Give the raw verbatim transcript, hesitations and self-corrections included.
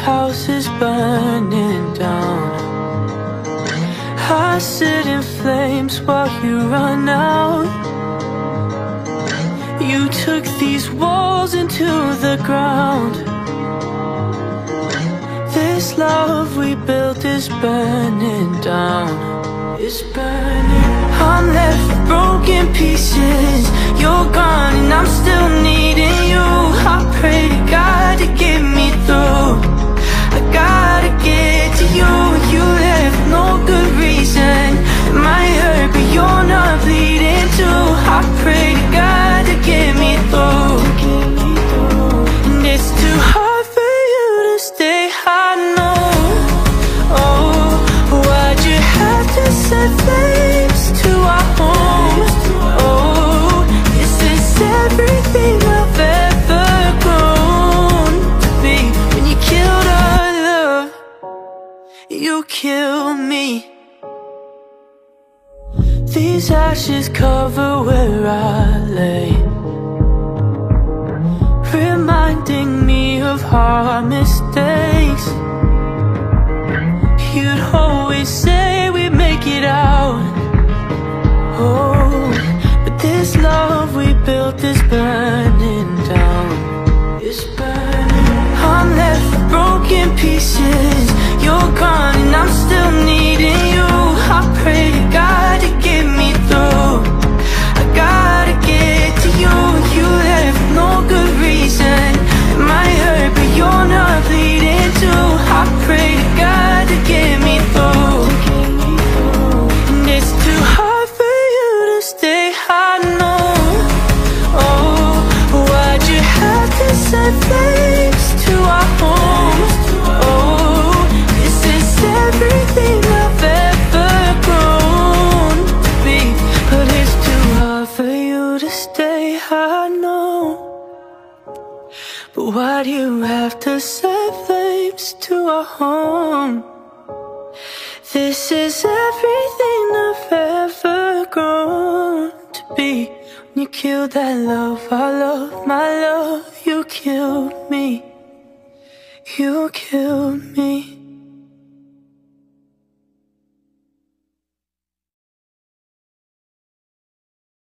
house is burning down. I sit in flames while you run out. You took these walls into the ground. This love we built is burning down. It's burning. I'm left with broken pieces. You're gone and I'm still needing you. I pray to God to get me through. I gotta get to you. You left no good reason. It might hurt but you're not bleeding too. I pray to God to get me through. And it's too hard for you to stay, I know. Oh, why'd you have to set flames to our home? Oh, this is everything I've ever grown to be. When you killed our love, you killed me. These ashes cover where I lay, reminding me of our mistakes. You'd always say we'd make it out. Oh, but this love we built is burning down. It's burning. I'm left with broken pieces. You're gone and I'm still needing you. I pray to God to get me through. I gotta get to you. You left no good reason. It might hurt but you're not bleeding too. I pray to God to get me through. And it's too hard for you to stay, I know. Oh, why'd you have to set flames to our home? Oh, this is everything I've ever grown to be. But it's too hard for you to stay, I know. But why do you have to set flames to our home? This is everything I've ever grown to be. When you killed that love, I love my love. You killed me. You killed me.